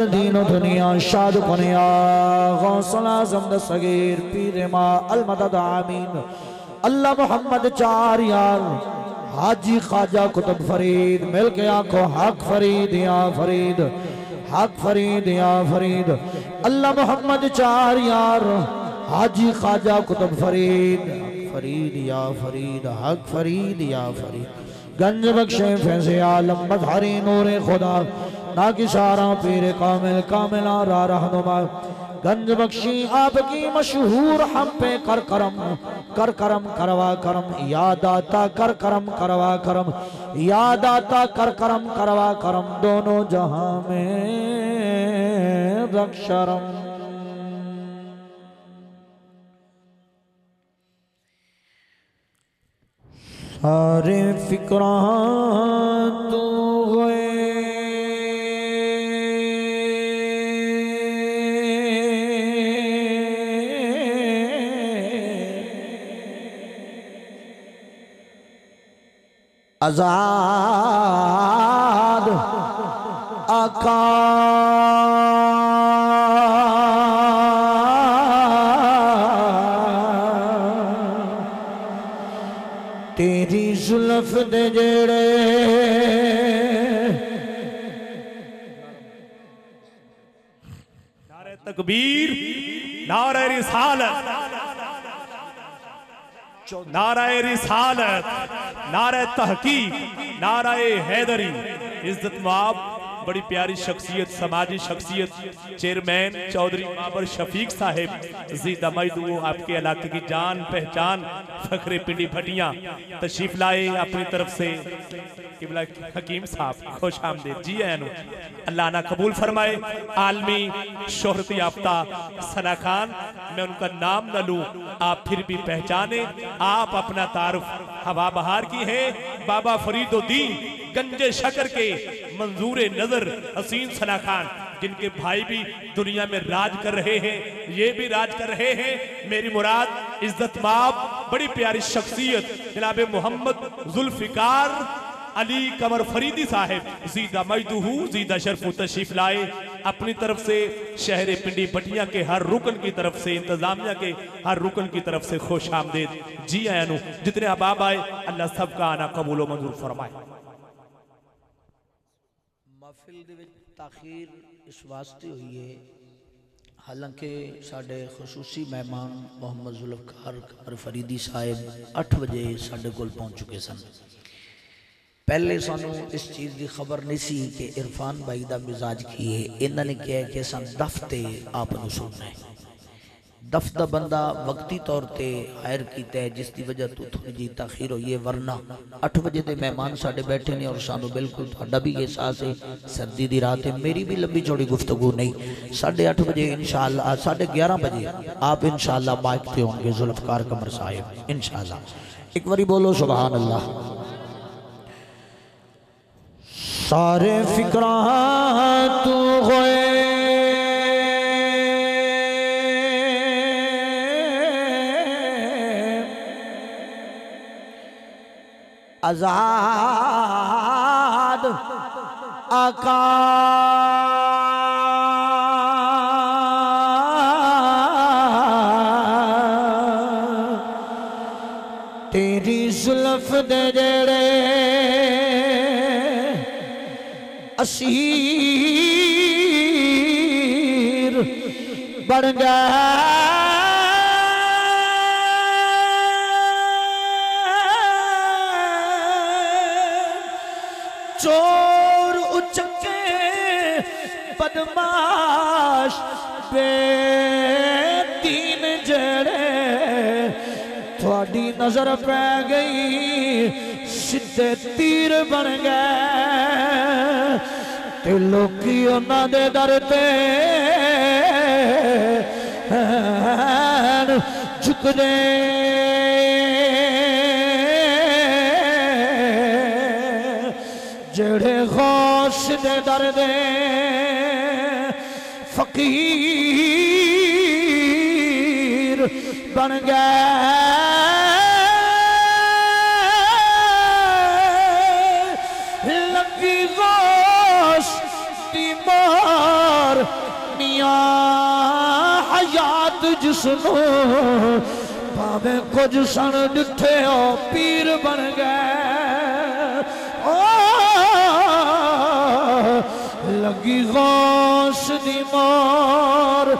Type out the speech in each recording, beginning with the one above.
दीन दुनिया शाद कुनिया गौसला ज़मद सगीर पीर मा अलमदद आमीन अल्लाह मोहम्मद चार यार हाजी खाजा कुतुब फरीद मिल के आंखों हक फरीद या फरीद हक फरीद या फरीद अल्लाह मोहम्मद चार यार हाजी खाजा कुतुब फरीद फरीद या फरीद हक फरीद या फरीद गंज बख्शे फैज़े आलम बधारी नूरे खुदा ना किशारा पीर कामिल कामिला रा रहनुमा गंज बख्शी आपकी मशहूर हम पे कर करम करवा करम याद आता कर करम करवा करम याद आता कर करम करवा करम दोनों जहां में रख शरम सारे फिक्रा तू गए आजाद आका तेरी जुल्फ दे जेड़े नारे तकबीर नारे रिसालत नाराए रिसालत नाराए तहकीक नाराए हैदरी इज्जत माब बड़ी प्यारी शख्सियत समाजी शख्सियत चेयरमैन चौधरी बाबर शफीक साहिब जीदा मजदूर आपके इलाके की जान पहचान फखरे पिंडी भटिया तशरीफ लाए अपनी तरफ से किबला हकीम साहब खुश आमदेद जी एन अल्लाह ना कबूल फरमाए आलमी शोहरत याफ्ता सना खान मैं उनका नाम न लूँ आप फिर भी पहचाने आप अपना तारुफ हवा बहार की है बाबा फरीदुद्दीन गंजे शकर के मंजूरे नजर हसीन सना खान जिनके भाई भी दुनिया में राज कर रहे हैं ये भी राज कर रहे हैं मेरी मुराद इज्जत माब बड़ी प्यारी शख्सियत जनाब मोहम्मद जुल्फिकार अली कमर फरीदी साहब जीदा मजदूहू जीदा शरफू तशरीफ लाए अपनी तरफ से शहर पिंडी भटिया के हर रुकन की तरफ से इंतजामिया के हर रुकन की तरफ से खुश आमदेद जी आयानु जितने अहबाब आए अल्लाह सबका आना कबूल व मंजूर फरमाए महफिल दे विच ताखीर इस वास्ते हुई है हालांकि साढ़े खसूसी मेहमान मोहम्मद जुल्फिकार कमर फरीदी साहब 8 बजे साढ़े कोल पहुँच चुके सन पहले सानू इस चीज़ की खबर नहीं सी कि इरफान भाई का मिजाज की है इन्होंने कहा कि सन दफ्ते आप सुनना है दफ्त का बंदा वक्ती तौर पर हायर किया है जिसकी वजह तो थोड़ी जी तखीर हुई है वरना 8 बजे के मेहमान साढ़े बैठे ने और सानू बिल्कुल थोड़ा भी एहसास है सर्दी की रात है मेरी भी लंबी चौड़ी गुफ्तगू नहीं 8:30 बजे इंशाअल्लाह 11:30 बजे आप इंशाअल्लाह बाइक पे होंगे जुल्फिकार कमर साहिब इंशाअल्लाह एक बारी बोलो सुभान अल्लाह सारे फिक्रा तू गए आजाद आका तेरी जुल्फ दे जेड़े असीर बन गए चोर उचके बदमाश बेदीन जड़े थोड़ी नजर पै गई सीधे तीर बन गए लोकी उन्होंने डरते झुकदे जेड़े गौश दे डरदे फकीर बन गए मार तुझ सुनो भावें कुछ सन दिथे हो पीर बन गए ओ लगी गौस दी मार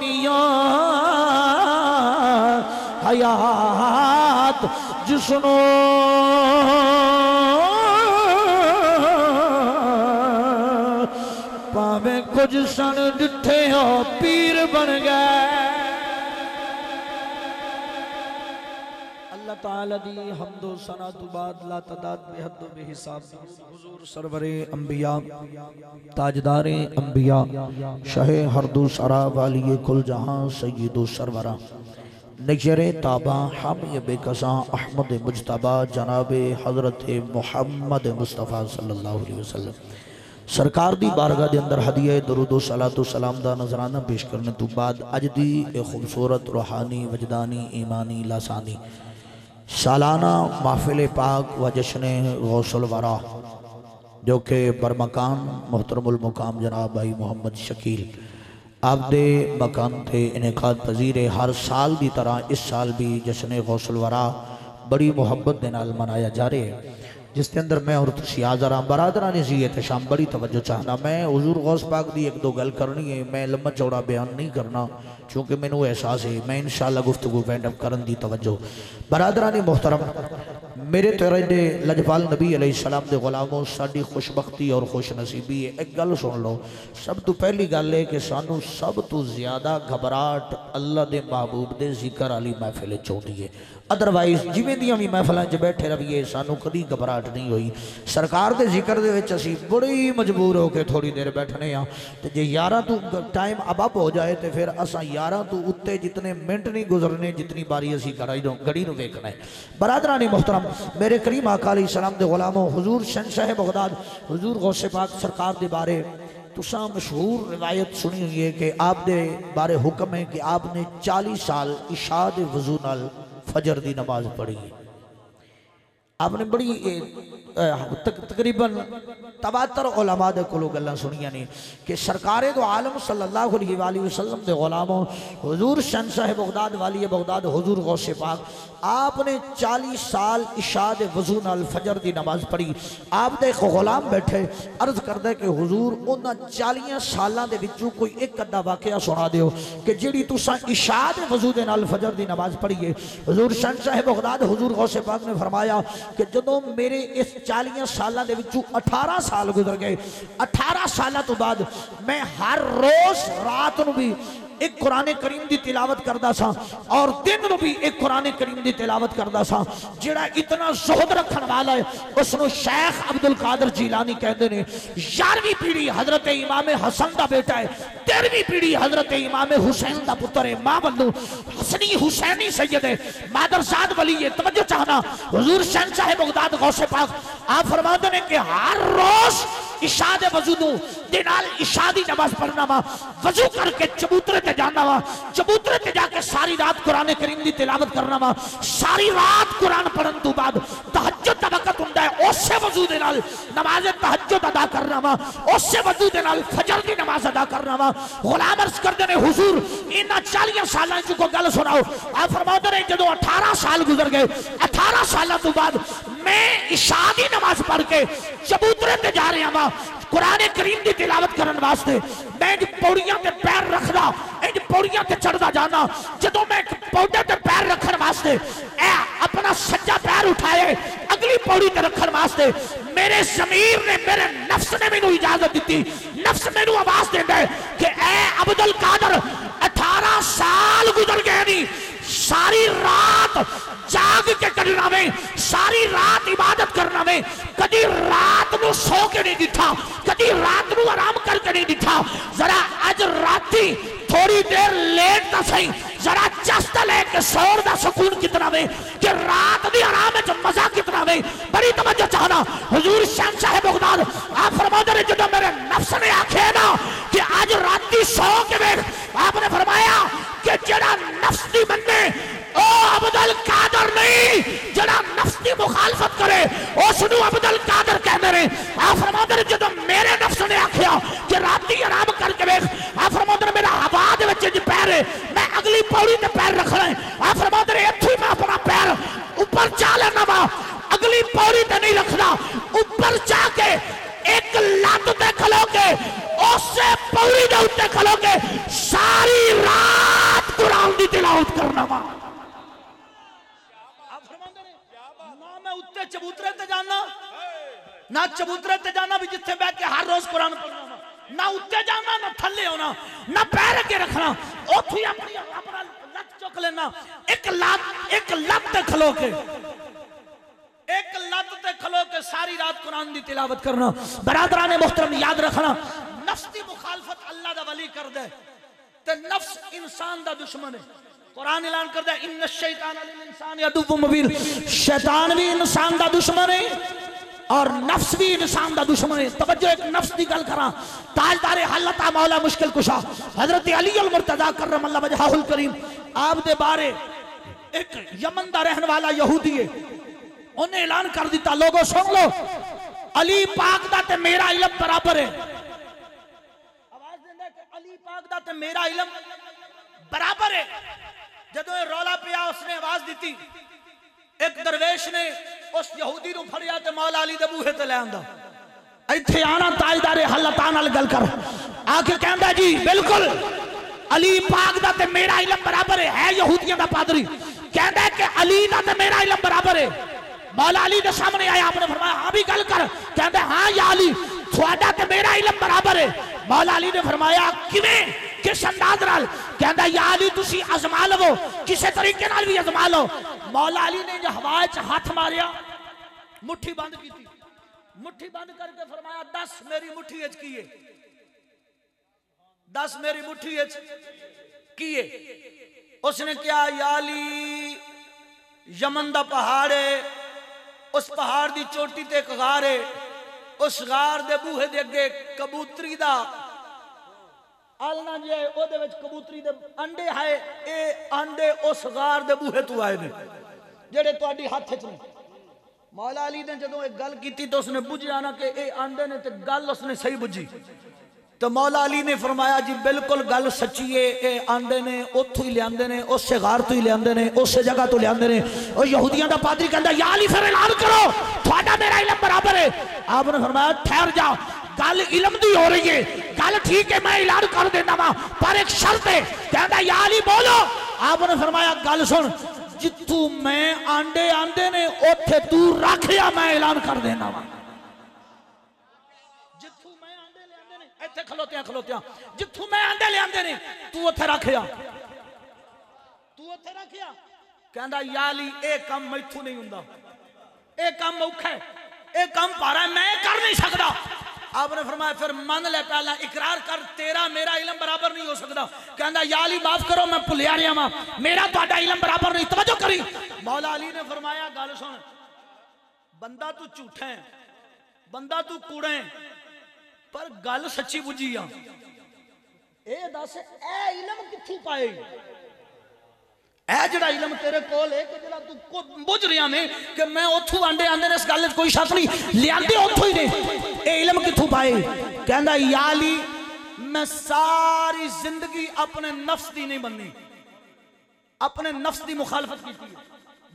मिया हयात जिसनो भावें कुछ सन दिथे हो पीर बन गए। ताला दी हमदो सना तु बाद ला तदाद बेहद बेहिसाब हुजूर सरवरे अंबिया ताजदारे अंबिया शाहे हर दो सरा वालिए कुल जहां सैयदो सरवरा नजरे ताबा हामी बेकसा अहमद मुजतबा जनाब हजरत मोहम्मद मुस्तफ़ा सल्लल्लाहु अलैहि वसल्लम सरकार दी बारगाह दे अंदर हदिया दरूदो सलातो सलाम दा नजराना पेश करने तो बाद अज दी खूबसूरत रूहानी वजदानी ईमानी लासानी सालाना महफिल पाक व जश्न गौसल वरा जो कि बरमकाम मोहतरमुल मुकाम जनाब भाई मोहम्मद शकील आपदे मकान थे इनेकाद पजीर हर साल की तरह इस साल भी जश्न गौसल वरा बड़ी मुहब्बत के नाल मनाया जा रहा है जिसके अंदर मैं और तुसी हाज़िर हां। बरादरां ने जी एहतशाम बड़ी तवज्जो चाहना मैं हुजूर गौस पाक की एक दो गल करनी है, मैं लम्बा चौड़ा बयान नहीं करना चूँकि मैनू एहसास है मैं इंशाअल्लाह गुफ्तगू वाइंड अप करन दी तवज्जो। बरादरान मोहतरम मेरे तेरे लजपाल नबी अलैहिस्सलाम दे गुलामों साडी खुशबख्ती और खुशनसीबी है। एक गल सुन लो, सब तो पहली गल है कि सानू सब तो ज़्यादा घबराहट अल्लाह दे महबूब दे जिक्र वाली महफिल चौंदी है, अदरवाइज जिवें दियां भी महफिलां च बैठे रहिए सानू कभी घबराहट नहीं हुई। सरकार दे जिक्र दे विच असीं बड़ी मजबूर होकर थोड़ी देर बैठने आ ते जे यारां तो टाइम अबब हो जाए तो फिर असां यारां तो उत्ते जितने मिनट नहीं गुजरने जितनी बारी असीं घड़ी नूं वेखना है। बरादरान मोहतरम मेरे करीम आका अलैहिस्सलाम दे गुलामों हुजूर शहंशाह बगदाद हुजूर गौसे पाक सरकार दे बारे तुसा मशहूर रिवायत सुनी हुई है कि आप दे बारे हुक्म है कि आपने 40 साल इशा दे वज़ू नाल फजर दी नमाज पढ़ी है। आपने बड़ी तकरीबन तबातर उलमा दे कोलों गल्लां सुनियां ने कि सरकारे दो आलम सल्लल्लाहु अलैहि वसल्लम दे गुलामों हुजूर शहंशाह बगदाद वाली बगदाद हुजूर गौसे पाक आपने 40 साल इशा दे वज़ू नाल फजर दी नमाज पढ़ी। आप दे गुलाम बैठे अर्ज करदा कि हुजूर उन्हां 40 सालां दे विचों कोई एक अद्धा वाकया सुना दियो कि जिहड़ी तुसां इशा दे वज़ू दे नाल फजर दी नमाज पढ़ी है। हुजूर शहंशाह बगदाद हुजूर गौसे पाक ने फरमाया कि जदों मेरे इस 40 सालां दे विचों 18 साल गुजर गए, 18 सालां तो बाद मैं हर रोज़ रात नूं भी एक कुरान करीम की तिलावत करता सा और दिन में भी एक कुरान करीम की तिलावत करता सा। जिहड़ा इतना जोहद रखने वाला है उसनों शेख अब्दुल क़ादर जीलानी कहते हैं 11वीं पीढ़ी हजरत इमाम हसन का बेटा है, 13वीं पीढ़ी हजरत इमाम हुसैन का पुत्र है, माँ बल्लू हसनी हुसैनी सैयद है, मादरसाद वली है। तवज्जो चाहना हुजूर शहंशाह बगदाद गौसे पाक आप फरमाते हैं कि हर रोज़ इशा दे वज़ू दे नाल इशा दी नमाज पढ़ना वा, वज़ू करके चबूतरे ते जाना वा, चबूतरे ते जाके सारी रात कुरान करीम दी तिलावत करना वा, सारी रात कुरान पढ़न तो बाद तहज्जुद दा वक्त हुंदा है उसे वज़ू दे नाल नमाज़े तहज्जुद अदा करना वा, उसे वज़ू दे नाल फजर दी नमाज अदा करना वा। गुलाम अर्ज़ करदे ने हुज़ूर इन्हां 40 सालां च कोई गल सुनाओ। आप फरमाउंदे ने जदों 18 साल गुजर गए, 18 सालां तो बाद मैं इशा दी नमाज पढ़ के चबूतरे ते जा रहा वा, कुरान करीम की तिलावत करने वास्ते मैं इंज पौड़ियां ते पैर रखदा इंज पौड़ियां ते चढ़दा जाना। जदों मैं पौड़े ते पैर रखने वास्ते अपना सज्जा पैर उठाए अगली पौड़ी ते रखने वास्ते मेरे ज़मीर ने मेरे नफ्स ने मैनू इजाजत दी। नफ्स मैनू आवाज देता है कि ए अब्दुल कादर 18 साल गुजर गए नी, सारी रात जाग के करना में, सारी रात इबादत करना में, कभी रात को सो के नहीं दिखा, कभी रात को आराम करके नहीं दिखा। जरा आज राती थोड़ी देर लेट तो सही, जरा चस्ता लेके सौर का सुकून कितना में कि रात भी आराम है मजा कितना में। बड़ी तवज्जो चाहना हुजूर शहंशाह बगदाद आप फरमाते हैं जब मेरे नफ्स ने आखे ना कि आज राती सो के वे आपने फरमाया कि जरा नफ्स दी बंदे ओ अब्दुल कादर नहीं, जरा नफ्स दी मुखालफत करे उसनू अब्दुल कादर कहते हैं। आप फरमाते हैं जब मेरे नफ्स ने आख्या कि राती आराम करके वे आप फरमाते हैं मेरा हवा दे विच पैर है मैं अगली पौड़ी पे पैर रख रहे हैं। आप फरमाते रहे अथी में अपना पैर ऊपर जा लेना, अगली पौड़ी पे नहीं रखना। ऊपर जाके एक लात पे खलोगे, उससे पौड़ी दे उते खलोगे, सारी रात कुरान दी तिलावत करना वा। आप फरमाते रहे ना मैं उत्ते चबूतरे ते जाना, ना चबूतरे ते जाना भी जिथे बैठ के हर रोज कुरान पढ़ना, ना उत्ते जाना ना थल्ले होना, ना पैर के रखना, ओथी अपनी अपना लत चुक लेना। एक लत ते खलो के, एक लत ते खलो के सारी रात कुरान दी तिलावत करना। बरादराने मोहतरम याद रखना, नफ्स दी मुखालफत अल्लाह दा वली कर दे ते नफ्स इंसान दा दुश्मन है। कुरान ऐलान करदा इन्न शैतान लिल इंसान अदुव्वुम मुबीन, शैतान भी इंसान दा दुश्मन है और नफ्स भी इंसान दा दुश्मन है। तवज्जो एक नफ्स दी गल करा, ताजदार हालत आ मौला मुश्किल कुशा हजरत अली अल मुर्तजा करम अल्लाह वजहुल करीम आप दे बारे एक यमन दा रहन वाला यहूदी है, ओने ऐलान कर दिता लोगो सुन लो अली पाक दा ते मेरा इल्म बराबर है। आवाज देंदा कि अली पाक दा ते मेरा इल्म बराबर है। जदों रौला पिया उसने आवाज दी, एक दरवेश ने उस यहूदी नूं फड़िया ते मौला अली दे बूहे ते ले आंदा। इत्थे आना ताजदारे हल्लता नाल गल कर, आके कहंदा जी बिल्कुल अली पाक दा ते मेरा इल्म बराबर है। यहूदियां दा पादरी कहंदा कि अली दा ते मेरा इल्म बराबर है। मौला अली दे सामने आया, आपने फरमाया हां भी गल कर। कहंदा हां या अली थोड़ा ते मेरा इल्म बराबर है। मौला अली ने फरमाया किवें, किस अंदाज नाल? कहंदा या अली तुसी अजमा लवो, किसी तरीके नाल भी अजमा लो। मौला अली ने हवा च हाथ मारिया, मुट्ठी बंद की, मुट्ठी बंद करके फरमाया दस मेरी मुट्ठी च की है, दस मेरी मुट्ठी च की है। उसने क्या या अली यमन दा पहाड़ है, उस पहाड़ दी चोटी ते एक गार है, उस गार दे बूहे दे अगे कबूतरी दा आलना जे ओदे विच कबूतरी दे अंडे है। ए अंडे उस गार दे बूहे तू आए ने जेडे तुहाडी हथ च ने। मौला अली ने जदों एक गल कीती तो उसने बुझिया ना कि ए अंडे ने, ते गल उसने सही बुझी। तो मौला अली ने फरमाया जी बिल्कुल गल सच्ची है, ए आंदे ने ओथों ही लियांदे ने, उस गार तो ही लियांदे ने, उस जगह तो लियांदे ने। और यहूदियां दा पादरी कहंदा या अली फिर ऐलान करो थोड़ा मेरा इल्म बराबर है। आपने फरमाया ठहर जा, गल इल्म दी हो रही है, गल ठीक है, मैं ऐलान कर देना वा, पर एक शर्त है। कहंदा या अली बोलो। आपने फरमाया गल सुन, जिथू मैं आंडे आंदे ने ओथे तू रखिया, मैं ऐलान कर देना वा। खलोतिया खलोतिया जिथू मैं आंदे ले आंदे ने तू ओथे रखिया, तू ओथे रखिया। कहंदा या अली ए काम मैथू नहीं हुंदा, ए काम औखा है, ए काम भारा है, मैं कर नहीं सकदा। आपने फरमाया फिर मन ले, पहला इकरार कर तेरा मेरा इल्म बराबर नहीं हो सकता। कहंदा या अली माफ करो मैं भुलिया रिया वा, मेरा तुहाडा इल्म बराबर नहीं। तवज्जो करी, मौला अली ने फरमाया गल सुन, बंदा तू झूठा है, बंदा तू कूड़ा है, पर गल सच्ची बुझी आ। ए दस ए इल्म कित्थों पाए, ए जड़ा इल्म तेरे कोल है कि जड़ा तू बुझ रिया ने कि मैं ओथों आंडे आंदे ने, इस गल कोई शक नहीं, लियांदे ओथों ही ने, ए इल्म कित्थों पाए। कहंदा या अली मैं सारी जिंदगी अपने नफ्स दी नहीं बननी, अपने नफ्स दी मुखालफत कीती,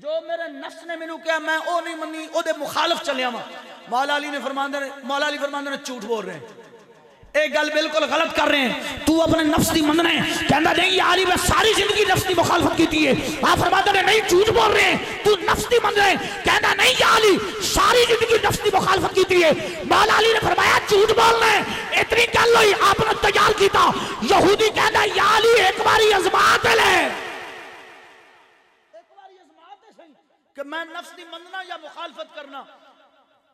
जो मेरे नफ्स ने मैनू कहा मैं ओ नहीं मनी, ओदे मुखालफ चलिया वा। मौला अली ने फरमांदे, मौला अली फरमांदे झूठ बोल रहे हैं, एक गल बिल्कुल गलत कर रहे हैं, तू अपने नफ्स दी मनना है। कहंदा नहीं या अली मैं सारी जिंदगी नफ्स दी मुखालफत कीती है। आप फरमाते हैं नहीं झूठ बोल रहे हैं, तू नफ्स दी मन रहे हैं। कहंदा नहीं या अली सारी जिंदगी नफ्स दी मुखालफत कीती है। मौला अली ने फरमाया झूठ बोल रहे हैं, इतनी गल हुई। आपने तैयार कीता यहूदी, कहंदा या अली एक बारी आजमा ते ले, एक बारी आजमा ते सही कि मैं नफ्स दी मनना या मुखालफत करना।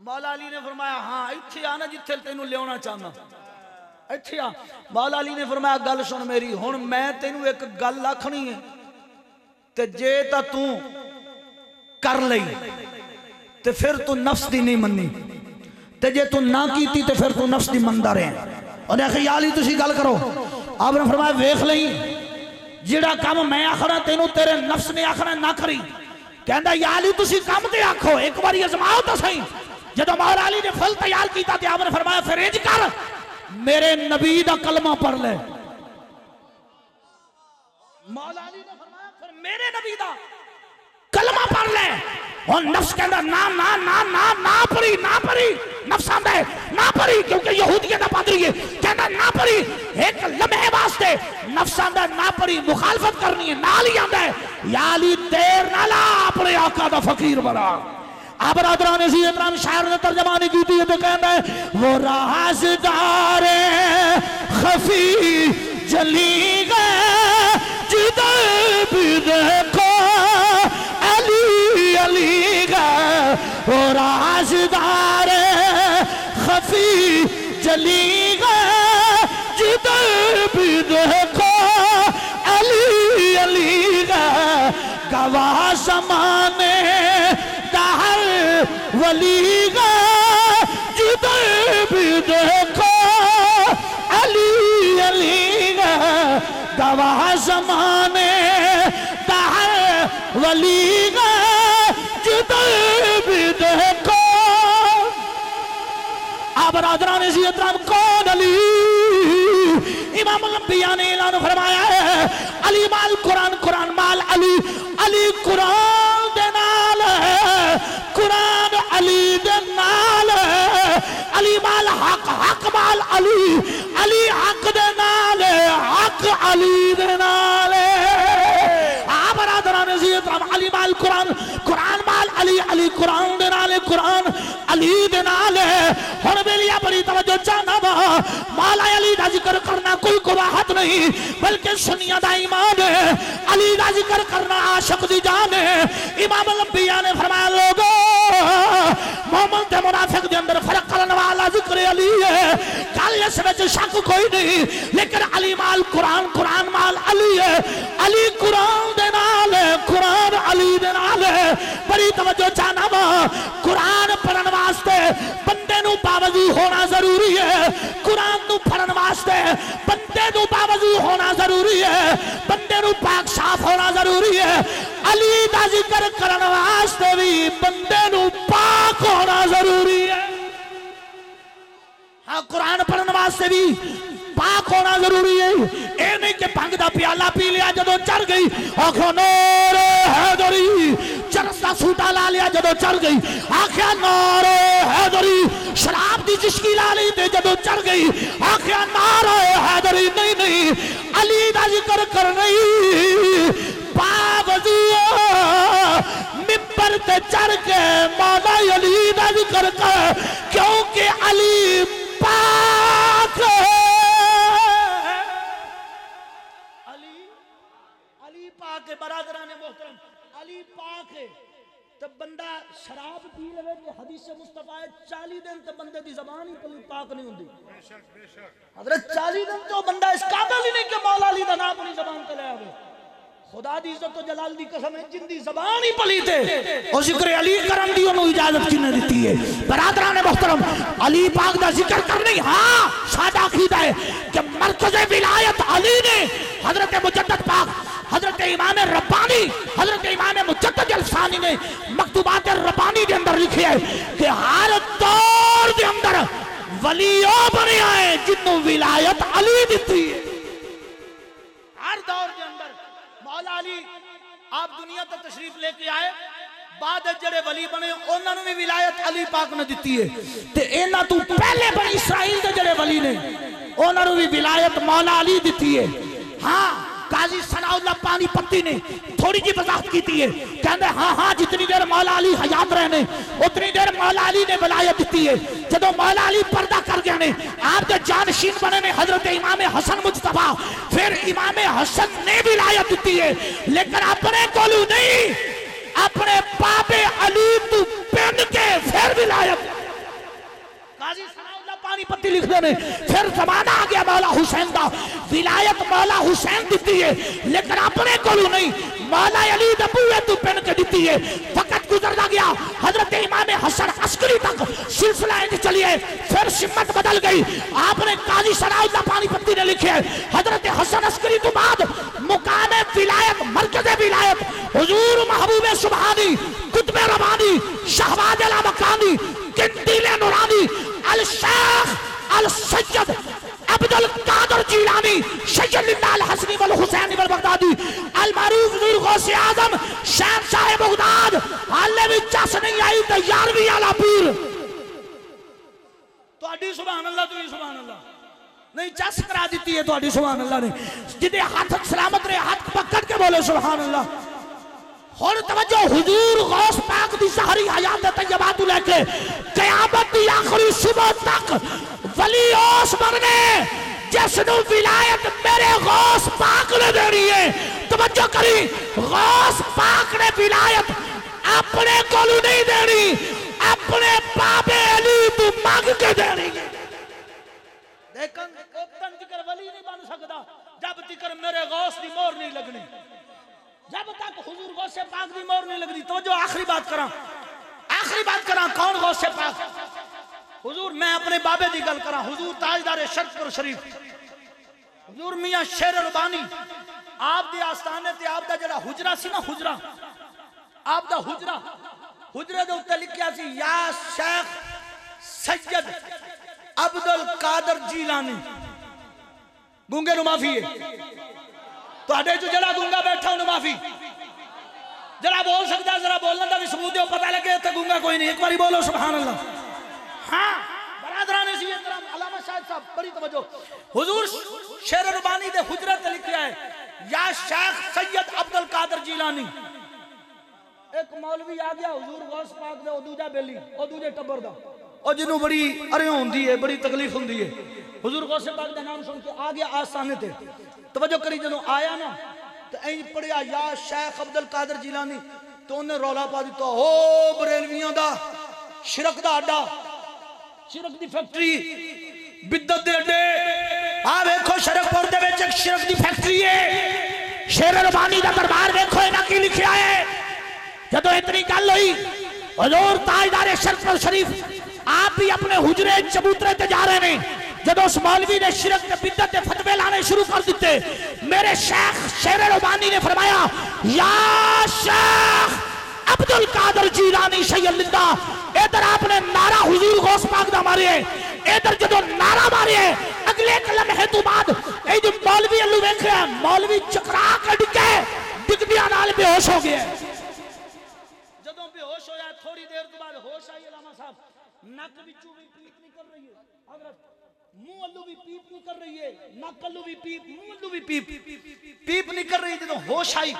मौला अली ने फरमाया हां इत्थे आना जिथे तैनू लेना चाहना। अच्छा मौला अली ने फरमाया गल सुन मेरी, हुण मैं तेनू एक गल आखनी है ते जे तां तू कर लई ते फिर तू नफ्स दी नहीं मन्नी, ते जे तू ना कीती ते फिर तू नफ्स दी मनदा रहिया। उहने आखेआ या अली तुसीं गल करो। आपने फरमाया वेख लई जिहड़ा काम मैं आखना तेनू तेरे नफ्स ने आखना ना करी। कहंदा या अली तुसीं काम ते आखो, एक बारी अजमाओ तां सही। जदों मौला अली ने फल तैयार कीता ते आपने फरमाया फिर इंज कर, मेरे नबी दा कलमा पढ़ ले। मौला अली ने फरमाया फिर मेरे नबी दा कलमा पढ़ ले और नफ्स के अंदर ना ना ना ना ना पढ़ी ना पढ़ी नफ्स आंदा है ना पढ़ी क्योंकि यहूदियत दा पादरी है कहंदा ना पढ़ी एक लम्हे वास्ते नफ्स आंदा ना पढ़ी मुखालफत करनी है नाल ही आंदा है या अली देर ना ला अपने आका दा फकीर बना। आप रादरान जी इब्राहिम शायर ने तर्जुमा नहीं की है तो कहंदा है वो राज़दार खफी जली गए जिधर भी देखो अली अली गए वो राज़दार खफी जली गए जिधर भी देखो अली अली गए गवाह समाने वली का जिधर भी देखो अली अली का गवाह ज़माने का वली का जिधर भी देखो। आप बरादरान जी इतराम कौन अली इमाम अल-अंबिया ने ऐलान फरमाया है अली माल कुरान कुरान माल अली अली कुरान दे नाल कुरान अली दे नाल अली माल हक हक माल अली अली हक दे नाल हक अली दे नाल। आप बरादरान जी इतराम अली माल कुरान कुरान माल अली अली कुरान दे नाल कुरान अली दे नाल। हुण बेलिया बड़ी तवज्जो चाहना वा मौला अली दा जिक्र करना कोई गुवाहत नहीं बल्कि सुनिया दा ईमान है अली दा जिक्र करना आशिक दी जान है। इमाम अल-अंबिया ने फरमाया लोगो मोमिन ते मुनाफिक दे अंदर फर्क करने वाला जिक्र अली है कल इस विच शक कोई नहीं लेकिन अली माल कुरान कुरान माल अली है अली कुरान दे नाल कुरान अली दे नाल। बड़ी तवज्जो चाहना वा कुरान पढ़ने वास्ते बंदे नू बावजी होना जरूरी है कुरान नू पढ़ने वास्ते बंदे नू बावजी होना जरूरी है बंदे नू पाक साफ होना जरूरी है अली दा जिक्र करने वास्ते भी बंदे नू पाक होना जरूरी है। हाँ कुरान पढ़ने वास्ते भी पाक होना जरूरी है ये नहीं कि भंग का प्याला पी लिया जदों चढ़ गई आखो नूर हैदरी चरस का सूटा ला लिया जदों चढ़ गई आखिया नूर हैदरी शराब की चिश्ती ला ली ते जदों चढ़ गई आखिया नूर हैदरी नहीं नहीं अली दा जिक्र कर रही बावजिया मिंबर ते चढ़ के मौला अली दा जिक्र कर क्योंकि अली पाक के बरादराने मोहतरम अली पाक है तब बंदा शराब पी लवे ते हदीस मुस्तफा 40 दिन तक बंदे दी जबान ही पाक नहीं हुंदी। बेशक बेशक हजरत 40 दिन तो बंदा इस काबिल ही नहीं कि मौला अली दा नाम अपनी जबान ते ले आवे। खुदा दी इज्जत तो जलाल दी कसम है जिंदी जबान ही पलीत है और जिक्र अली करम दी ओनु इजाजत किने दीती है। बरादरान मोहतरम अली पाक दा जिक्र करनी हां सादा अकीदा है कि मरकज़े विलायत अली ने हजरत मुजद्दद पाक हजरत इमाम रब्बानी हजरत इमाम मुजद्दद अलसानी ने मकतूबात रब्बानी के अंदर लिखे है कि हर दौर के अंदर वली ओ बनया है जिन्नू विलायत अली दीती है। हर दौर के अंदर मौला अली आप दुनिया तक तशरीफ लेके आए बाद जड़े वली बने उन्होंने भी विलायत अली पाक ने दी है ते इन्हां तों पहले बनी इसराइल दे जड़े वली ने उन्होंने भी विलायत मौला अली दी है। हाँ काजी सनाउल्लाह पानीपति ने थोड़ी जी वजाहत की है कहते हाँ हाँ जितनी देर मौला अली हयात रहने उतनी देर मौला अली ने विलायत दी है जदों मौला अली पर्दा कर गए ने आप जानशीन बने ने हजरत इमाम हसन मुजतबा फिर इमाम हसन ने विलायत दी है लेकिन अपने कोलू नहीं अपने बाबे अली तू पिन के फिर विलायत काजी पानी पत्ती लिख देने फिर जमाना आ गया मौला हुसैन का विलायत मौला हुसैन दी है लेकिन अपने कोलू नहीं मौला अली दबूए तू पिन के दी है। वक्त गुजरता गया हजरत इमाम हसन अस्करी तक सिलसिला इंज चलिए फिर शिम्मत बदल गई। आपने काजी सनाउल्लाह पानीपति ने लिखे हजरत हसन अस्करी के बाद मुकामे विलायत मरकजे विलायत हुजूर महबूब सुभानी कुतुब रबानी शहबाज अल मकानी किंदिल नूरानी अल शेख अल सैयद अब्दुल क़ादर जीलानी सैयद अल हसनी वल हुसैनी वल बगदादी मारूफ नूर गौसे आजम शहंशाह बगदाद हाले भी चस नहीं आई तैयार भी आला पीर तुहाडी सुभान अल्लाह तुहाडी सुभान अल्लाह नहीं चस करा दीती है तुहाडी सुभान अल्लाह ने जिदे हाथ सलामत रे हाथ पकड़ के बोले सुभान अल्लाह। हुण तवज्जो हुजूर गौस पाक दी सारी हयात तैयबा तू लेके कयामत दी आखिरी सुबह तक वली ओस मरने जिसनू विलायत मेरे गौस पाक ने देनी है। तवज्जो करी गौस पाक ने विलायत अपने कोलू नहीं देनी अपने बाबे अली तू मांग के देनी है। लेकिन कोई जिक्र वली नहीं बन सकता जब तक मेरे गौस दी मोहर नहीं लगनी जब तक हुजूर गौसे पाक भी मोर नहीं लग रही। तो जो आखिरी बात करा कौन गौसे पाक हुजूर मैं अपने बाबे की गल करा हुजूर ताजदार शरतपुर शरीफ हुजूर मियां शेर रब्बानी आप दे आस्थाने ते आप दा जेड़ा हुजरा सी ना हुजरा आप दा हुजरा हुजरे दे उत्ते लिखया सी या शेख सैयद अब्दुल क़ादर जीलानी गूंगे नु माफी है तुहाडे जो जड़ा गूंगा बैठा उन्हें माफी जरा बोल सकता जरा बोलने का भी सबूत दो पता लगे तो गूंगा कोई नहीं। एक बार बोलो सुभान अल्लाह। हाँ बरादरान इसी तरह अल्लामा शाहिद साहब बड़ी तवज्जो हुजूर शेर रुबानी दे हुजरा ते लिखया है या शेख सैयद अब्दुल कादर जिलानी। एक मौलवी आ गया हुजूर गौस पाक दे ओ दूजा बेली ओ दूजे टब्बर दा ओ जिन्नू बड़ी अरे हुंदी है बड़ी तकलीफ हुंदी है हुजूर गौसे पाक का नाम सुन के आ गया आसाने ते तवज्जो करी जो आया ना तो ऐ पढ़िया या शेख अब्दुल कादर जिलानी तो उन्हें रौला पा दिता हो बरेलवियों का शिरक का अड्डा शिरक की फैक्ट्री बिदत के अड्डे आ वेखो शरकपुर दे विच इक शिरक की फैक्ट्री है। शेर रब्बानी का दरबार वेखो इन्हां की लिखया है जदों इतनी गल हुई हुजूर ताजदार शरकपुर शरीफ आप ही अपने हुजरे चबूतरे ते जा रहे हैं जब उस मौलवी ने शिरक के बिदअत के फतवे लाने शुरू कर दिते मेरे शेख शेर रब्बानी ने फरमाया या शेख अब्दुल कादर जीलानी सैयदा इधर आपने नारा हुजूर गौस पाक दा मारे इधर जो नारा मारे अगले कलम है तो बाद ए जो मौलवी अल्लू वेखे मौलवी चकरा के डिगे डिगदियां नाल बेहोश हो गया। जदों बेहोश होया थोड़ी देर तो बाद होश आई अल्लामा साहब नक विचों भी पीट निकल रही है हजरत मुंह अल्लू भी पीप निकल रही है नक अल्लू भी पीप मुंह अल्लू भी पीप पीप निकल रही है तो होश आई।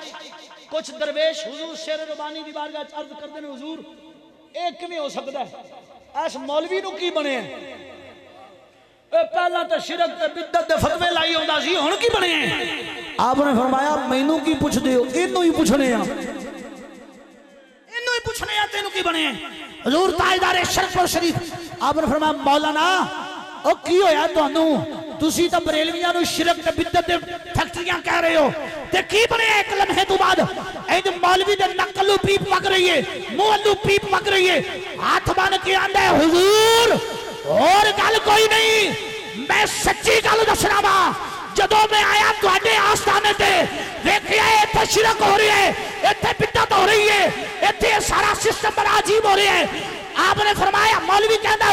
कुछ दरवेश हुजूर शेर रब्बानी दी बारगाह च अर्ज करदे ने हुजूर ए किवें हो सकदा है इस मौलवी नू की बने ए पहला तो शिरक ते बिदअत दे फतवे लाई आंदा सी हुण की बने। आपने फरमाया मैनू की पुछदे हो इनू ही पुछने आ इनू ही पुछने आ तैनू की बने हुजूर ताजदार शरफुल शरीफ। आपने फरमाया मौलाना ओ की होया तुहानू तुसी तो बरेलवियां नू शिरक ते बिदअत ते फैक्ट्रियां कह रहे हो ते की बने एक लम्हे तो बाद इंज मौलवी दे नकलू पीप मग रही है मुंह अल्लू पीप मग रही है हाथ बन के आंदा है हुजूर और गल कोई नहीं मैं सच्ची गल दसना वा जदों मैं आया तुहाडे आस्थाने ते देखिया इत्थे शिरक हो रही है इत्थे बिदअत हो रही है इत्थे सारा सिस्टम बड़ा अजीब हो रहा है। आपने फरमाया मौलवी कहता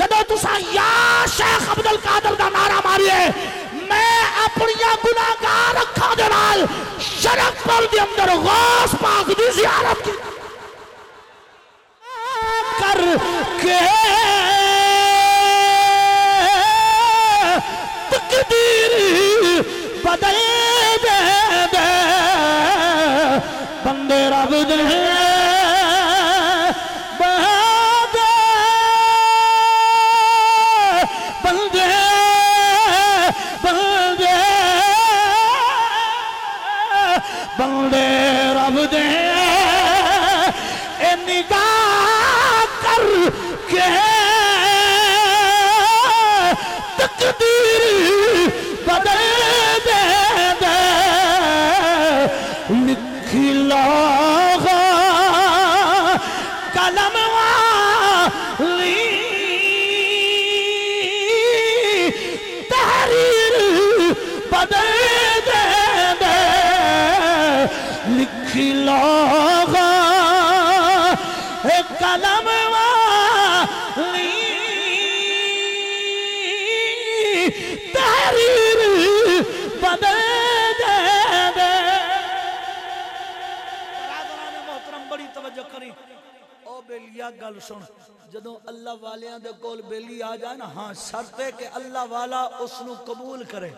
जदों तुसा या शेख अब्दुल कादर दा नारा मारिए मैं अपनी गुनाहगार अखां दे नाल शरकपुर दे अंदर गौस पाक दी ज़ियारत करके तकदीर बदल दे दे बंदे रब दे बंदे रब दे ए निगाह कर के बेलिया गल सुन, जदों अल्लाह वालियां दे कोल बेली आ जाए ना, हाँ शर्ते के अल्लाह वाला उसनू कबूल करे।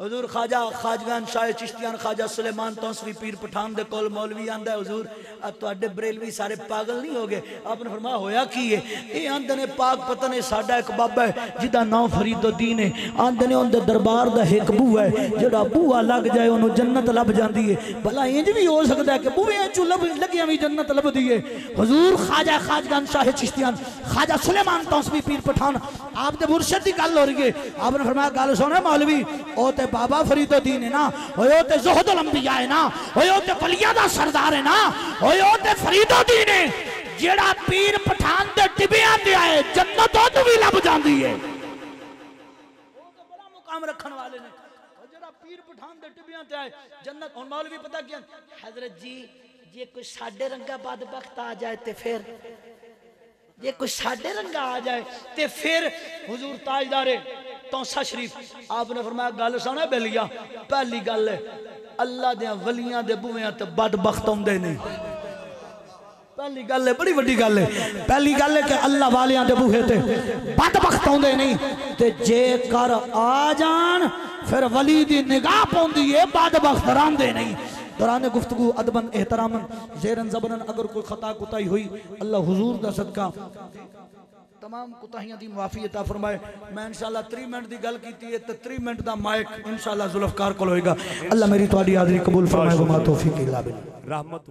हजूर खाजा खाजगान शाह चिश्तियान खाजा सुलेमान तौसीफ पीर पठान दे कोल मौलवी आंदा, हजूर अब तुहाडे बरेलवी सारे पागल नहीं हो गए? आपने फरमाया होया की है? ये आंदे ने पाक पतन है साडा एक बाबा है जिदा नाम फरीदुद्दीन है, आंदे ने उनके दरबार का एक बूहा है, जो बूहा लग जाए उन्होंने जन्नत लभ जाती है। भला इंज भी हो सकता है कि बूहे चू लगिया भी जन्नत लभदी है? हजूर खाजा खाजगान शाह चिश्तियान खाजा सुलेमान तौसीफ पीर पठान आप दे मुर्शिद की गल हो रही है। आपने फरमाया गल सुनो मौलवी, बाबा फरीदुद्दीन है ना, ते ज़ुहदुल अंबिया है ना, ते वलियां दा सरदार है ना, ते फरीदुद्दीन है, जेड़ा पीर पठान दे टिबियां ते आए जन्नत ओदू भी लभ जांदी है। ओ ते बड़ा मुकाम रखण वाले ने, जेड़ा पीर पठान दे टिबियां ते आए जन्नत। हुण मौलवी पता क्या हजरत जी, जे कोई साडे रंगा बदबख्त आ जाए ते फिर जे कोई साडे रंगा आ जाए ते फिर हुजूर ताजदारे तौसा शरीफ आपने फरमाया गल सुना बेलिया, पहली गल है अल्लाह दे वलियां दे बूहियां ते बदबख्त आउंदे ने। पहली गल है, बड़ी वड्डी गल है, पहली गल है कि अल्लाह वालियां दे बूहे ते बदबख्त आउंदे नहीं, ते जे कर आ जान फिर वली दी निगाह पौंदी है, बदबख्त रांदे नहीं। दौरान गुफ्तगू अदबन एहतरामन ज़ेरन ज़बरन अगर कोई खता कुताई हुई, अल्लाह हुजूर दा सदका तमाम कुताहियां दी माफ़ी अता फरमाए। मैं इंशाअल्लाह 3 मिनट दी गल कीती है ते 3 मिनट दा माइक इंशाअल्लाह ज़ुल्फकार कोल होएगा। अल्लाह मेरी तुहाडी हाज़री कबूल फरमाए।